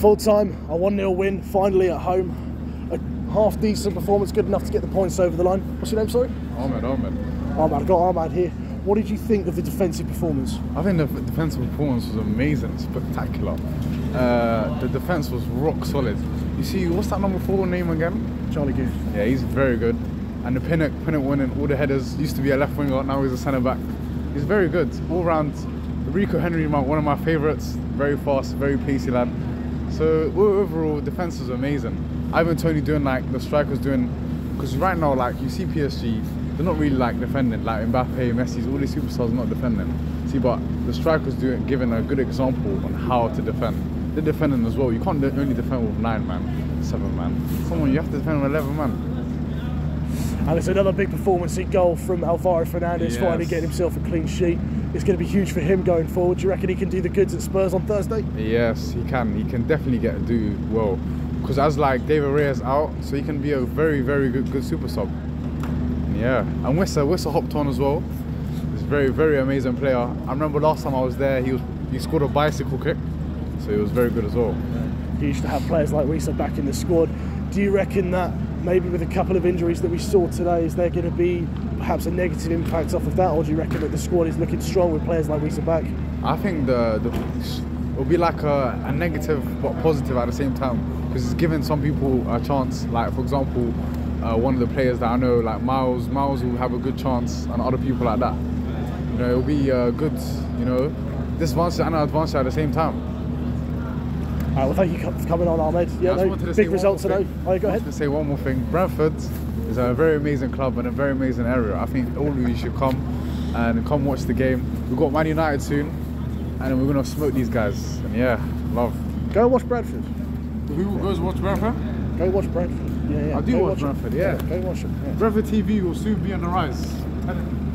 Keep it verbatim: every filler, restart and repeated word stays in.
Full time, a one nil win, finally at home. A half decent performance, good enough to get the points over the line. What's your name, sorry? Ahmed, Ahmed. Ahmed, I got Ahmed here. What did you think of the defensive performance? I think the defensive performance was amazing, spectacular. Uh, the defence was rock solid. You see, what's that number four name again? Charlie Goode. Yeah, he's very good. And the Pinnock, Pinnock winning all the headers, used to be a left winger, now he's a centre back. He's very good, all round. Rico Henry, one of my favourites, very fast, very pacey lad. So overall, defence was amazing. Ivan Toney doing like the strikers doing, because right now, like you see P S G, they're not really like defending, like Mbappe, Messi's, all these superstars are not defending. See, but the strikers doing giving a good example on how to defend. They're defending as well. You can't only defend with nine man, seven man. Come on, you have to defend with eleven man. And it's another big performance in goal from Alvaro Fernandez, yes. Finally getting himself a clean sheet. It's going to be huge for him going forward. Do you reckon he can do the goods at Spurs on Thursday? Yes, he can. He can definitely get do well. Because as like David Reyes out, so he can be a very, very good, good super sub. Yeah, and Wissa, Wissa hopped on as well. He's a very, very amazing player. I remember last time I was there, he was he scored a bicycle kick, so he was very good as well. He used to have players like Wissa back in the squad. Do you reckon that maybe with a couple of injuries that we saw today, is there going to be perhaps a negative impact off of that, or do you reckon that the squad is looking strong with players like Wissa back? I think the, the it'll be like a, a negative but positive at the same time, because it's giving some people a chance. Like for example, uh, one of the players that I know, like Miles, Miles will have a good chance, and other people like that. You know, it'll be uh, good. You know, disadvantage and advantage at the same time. All right, well, thank you for coming on, Ahmed. Yeah, no, big results today. Oh, yeah, go ahead. I just want to say one more thing. Brentford is a very amazing club and a very amazing area. I think all of you should come and come watch the game. We've got Man United soon, and we're going to smoke these guys. And yeah, love. Go watch Brentford. Who goes watch Brentford? Go watch Brentford. Yeah, yeah. I do go watch Brentford, yeah. yeah. Go watch it. Yeah. Brentford T V will soon be on the rise.